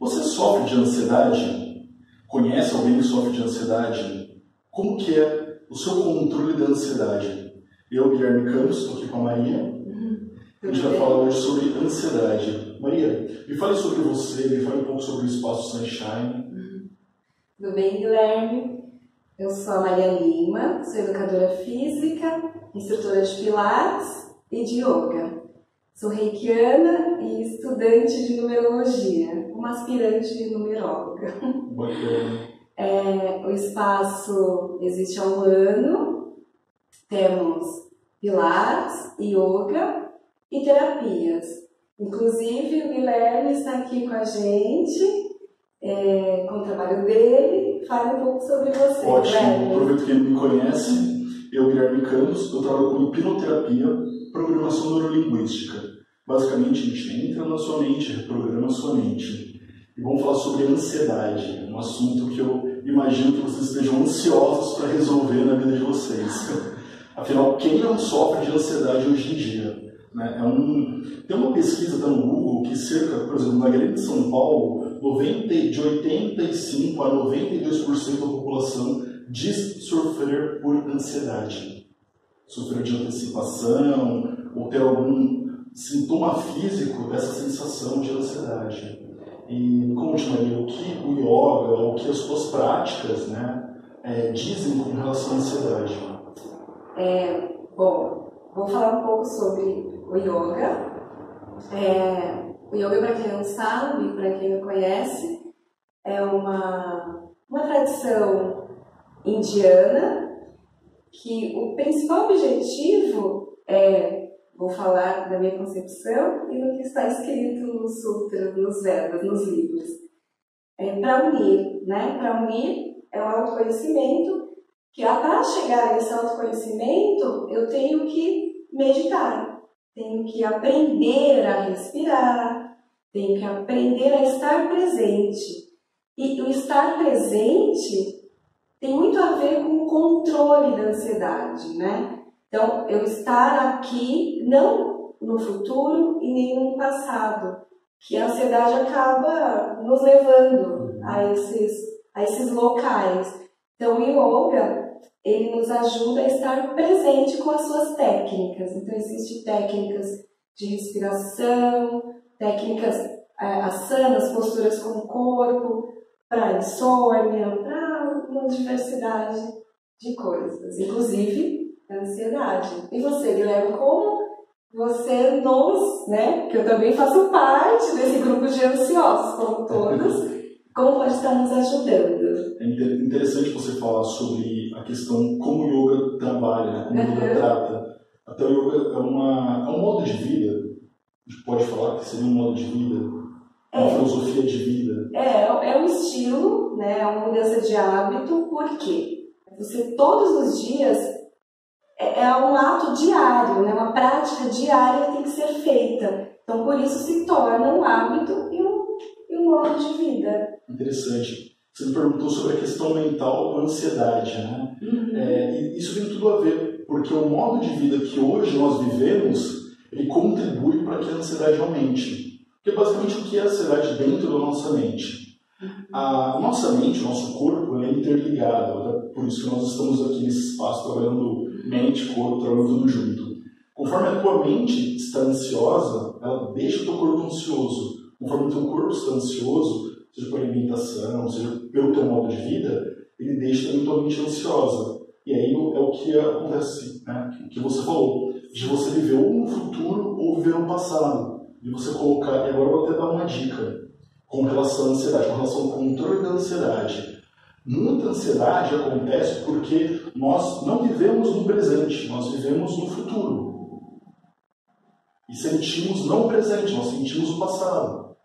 Você sofre de ansiedade? Conhece alguém que sofre de ansiedade? Como que é o seu controle da ansiedade? Eu, Guilherme Campos, estou aqui com a Maria. A gente vai falar hoje sobre ansiedade. Maria, me fale sobre você, me fale um pouco sobre o Espaço Sunshine. Tudo bem, Guilherme? Eu sou a Maria Lima, sou educadora física, instrutora de Pilates e de Yoga. Sou reikiana e estudante de numerologia. Uma aspirante de numeróloga. O espaço existe há um ano, temos pilates, yoga e terapias. Inclusive, o Guilherme está aqui com a gente, com o trabalho dele. Fale um pouco sobre você. Ótimo, Guilherme. Aproveito que ele me conhece. Eu, Guilherme Campos, eu trabalho com hipnoterapia, programação neurolinguística. Basicamente, a gente entra na sua mente, reprograma a sua mente. E vamos falar sobre ansiedade, um assunto que eu imagino que vocês estejam ansiosos para resolver na vida de vocês. Afinal, quem não sofre de ansiedade hoje em dia? Né? Tem uma pesquisa da Google que cerca, por exemplo, na grande São Paulo, de 85% a 92% da população diz sofrer por ansiedade. Sofrer de antecipação, ou ter algum sintoma físico dessa sensação de ansiedade. E conte, Maria, o que o yoga, o que as suas práticas, né, dizem com relação à ansiedade? Bom, vou falar um pouco sobre o yoga. O yoga, para quem não sabe, para quem não conhece, é uma tradição indiana que o principal objetivo vou falar da minha concepção e do que está escrito nos sutras, nos Vedas, nos livros. Para unir, né? Para unir é o autoconhecimento, que para chegar a esse autoconhecimento eu tenho que meditar, tenho que aprender a respirar, tenho que aprender a estar presente. E o estar presente tem muito a ver com o controle da ansiedade, né? Então, eu estar aqui, não no futuro e nem no passado, que a ansiedade acaba nos levando a esses locais. Então, o yoga, ele nos ajuda a estar presente com as suas técnicas. Então, existem técnicas de respiração, técnicas asanas, posturas com o corpo, para insônia, para uma diversidade de coisas, inclusive ansiedade. E você, Guilherme, como você que eu também faço parte desse grupo de ansiosos, como todos, como pode estar nos ajudando? É interessante você falar sobre a questão como o yoga trabalha, como o yoga trata. Até o yoga é um modo de vida, a gente pode falar que seria um modo de vida, uma filosofia de vida. É um estilo, né, é uma mudança de hábito, porque você todos os dias é um ato diário, né? Uma prática diária que tem que ser feita. Então, por isso se torna um hábito e um modo de vida. Interessante. Você me perguntou sobre a questão mental, a ansiedade, né? Isso tem tudo a ver, porque o modo de vida que hoje nós vivemos, ele contribui para que a ansiedade aumente. Porque basicamente o que é a ansiedade dentro da nossa mente? A nossa mente, o nosso corpo, ele é interligado. Por isso que nós estamos aqui nesse espaço trabalhando mente, corpo, trabalho tudo junto. Conforme a tua mente está ansiosa, ela deixa o teu corpo ansioso. Conforme o teu corpo está ansioso, seja por alimentação, seja pelo teu modo de vida, ele deixa também a tua mente ansiosa. E aí é o que acontece, né? O que você falou, de você viver ou no futuro ou viver no passado. De você colocar, e agora eu vou até dar uma dica com relação à ansiedade, com relação ao controle da ansiedade. Muita ansiedade acontece porque nós não vivemos no presente, nós vivemos no futuro. E sentimos não o presente, nós sentimos o passado.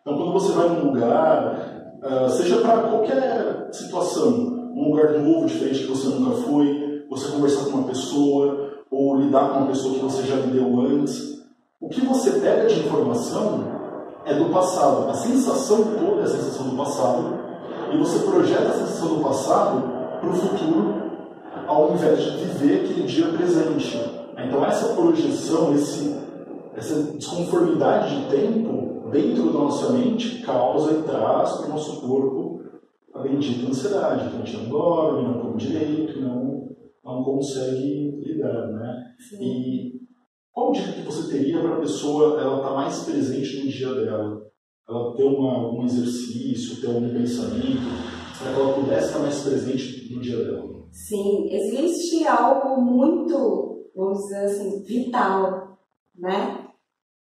Então, quando você vai num lugar, seja para qualquer situação, um lugar novo, diferente, que você nunca foi, você conversar com uma pessoa, ou lidar com uma pessoa que você já lidou antes, o que você pega de informação é do passado. A sensação toda é a sensação do passado. E você projeta a sensação do passado para o futuro, ao invés de viver aquele dia presente. Então essa projeção, essa desconformidade de tempo, dentro da nossa mente causa e traz para o nosso corpo a bendita ansiedade. Então a gente não dorme, não come direito, não consegue lidar, né? Sim. E qual dica que você teria para a pessoa ela estar mais presente no dia dela? Ela ter um exercício, ter um pensamento, para que ela pudesse estar mais presente no dia dela? Sim, existe algo muito, vamos dizer assim, vital, né?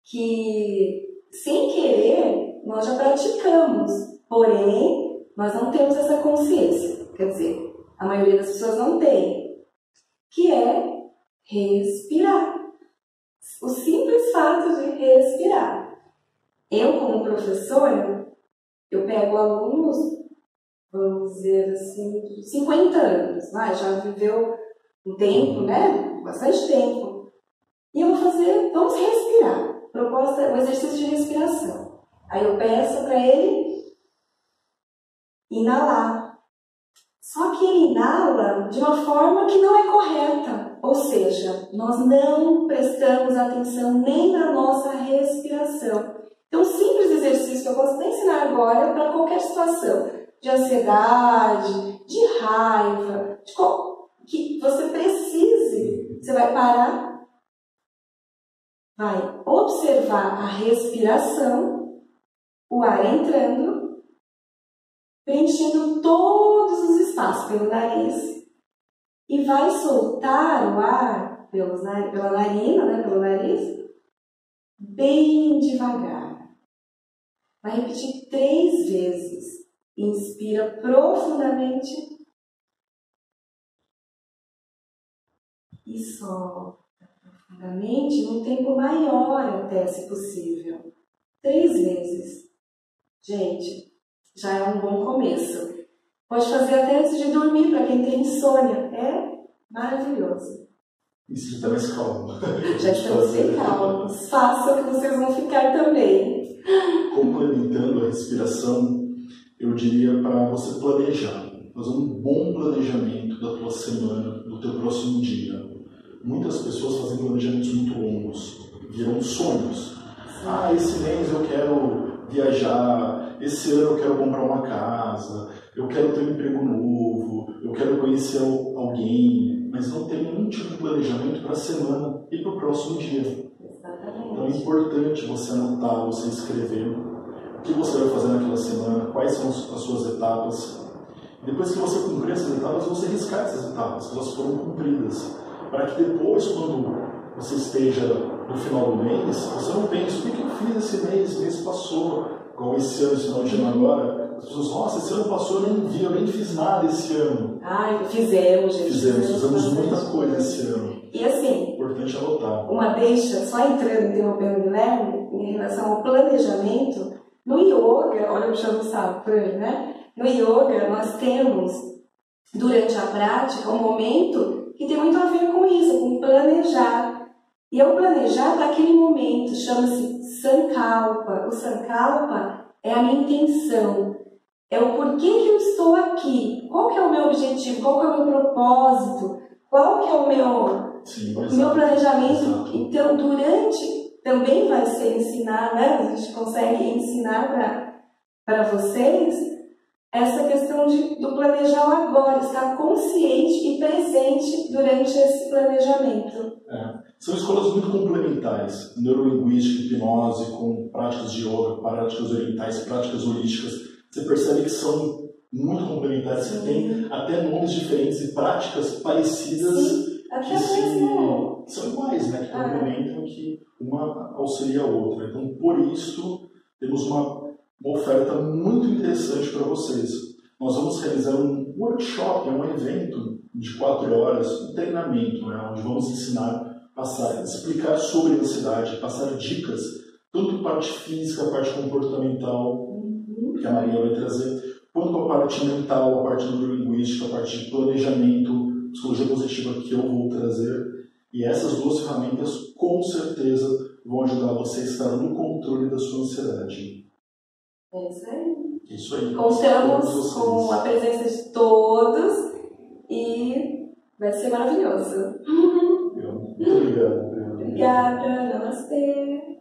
Que, sem querer, nós já praticamos, porém, nós não temos essa consciência, quer dizer, a maioria das pessoas não tem, que é respirar. O simples fato de respirar. Eu, como professora, eu pego alunos, vamos dizer assim, 50 anos, né? Já viveu um tempo, né? Bastante tempo. E eu vou fazer, vamos respirar. Proposta, um exercício de respiração. Aí eu peço para ele inalar. Só que ele inala de uma forma que não é correta. Ou seja, nós não prestamos atenção nem na nossa respiração. Então, um simples exercício que eu posso até ensinar agora para qualquer situação. De ansiedade, de raiva, de qual que você precise. Você vai parar, vai observar a respiração, o ar entrando, preenchendo todos os espaços pelo nariz e vai soltar o ar pela narina, né, pelo nariz, bem devagar. Vai repetir 3 vezes. Inspira profundamente e solta profundamente num tempo maior até, se possível. 3 vezes. Gente, já é um bom começo. Pode fazer até antes de dormir, para quem tem insônia. É maravilhoso. Isso já está mais calmo. Já estamos bem calmos. Façam que vocês vão ficar também. Complementando a respiração, eu diria para você planejar, fazer um bom planejamento da tua semana, do teu próximo dia. Muitas pessoas fazem planejamentos muito longos, viram sonhos. Ah, esse mês eu quero viajar, esse ano eu quero comprar uma casa, eu quero ter um emprego novo, eu quero conhecer alguém, mas não tem nenhum tipo de planejamento para a semana e para o próximo dia. Então é importante você anotar, você escrever o que você vai fazer naquela semana, quais são as suas etapas. Depois que você cumprir essas etapas, você riscar essas etapas, que elas foram cumpridas, para que depois, quando você esteja no final do mês, você não pense, o que eu fiz esse mês? O mês passou, igual esse ano, esse final de ano agora. As pessoas, nossa, esse ano passou, eu nem vi, eu nem fiz nada esse ano. Ai, fizemos, gente. Fizemos muita coisa esse ano. E assim, importante anotar. Uma deixa, só entrando, interrompendo o Guilherme, em relação ao planejamento. No yoga, olha, eu chamo Sapran, né? No yoga, nós temos, durante a prática, um momento que tem muito a ver com isso, com planejar. E é o planejar para aquele momento, chama-se Sankalpa. O Sankalpa é a minha intenção, é o porquê que eu estou aqui, qual que é o meu objetivo, qual que é o meu propósito, qual que é o meu planejamento. Então, durante... também vai ser ensinado, né? A gente consegue ensinar para vocês essa questão do planejar agora, estar consciente e presente durante esse planejamento. É. São escolas muito complementares, neurolinguística, hipnose, com práticas de yoga, práticas orientais, práticas holísticas. Você percebe que são muito complementares, você tem até nomes diferentes e práticas parecidas. Sim. Até mesmo. São iguais, né? Que complementam, que uma auxilia a outra. Então, por isso, temos uma oferta muito interessante para vocês. Nós vamos realizar um workshop, um evento de 4 horas, um treinamento, né? Onde vamos ensinar, explicar sobre a ansiedade, passar dicas, tanto parte física, parte comportamental, que a Maria vai trazer, quanto a parte mental, a parte neurolinguística, a parte de planejamento, psicologia positiva, que eu vou trazer, e essas 2 ferramentas com certeza vão ajudar você a estar no controle da sua ansiedade. É isso aí. Isso aí. Contamos com a presença de todos e vai ser maravilhoso. Muito obrigado. Obrigada. Namastê.